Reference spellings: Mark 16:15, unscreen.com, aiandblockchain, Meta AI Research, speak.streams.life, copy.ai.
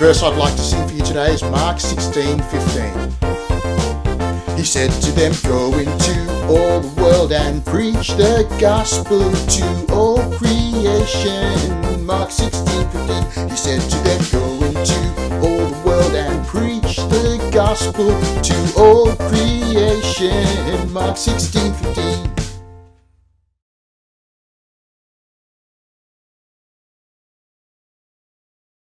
verse I'd like to sing for you today is Mark 16:15. He said to them, "Go into all the world and preach the gospel to all creation." Mark 16:15. He said to them, "Go into all the world and preach the gospel to all creation." Mark 16:15.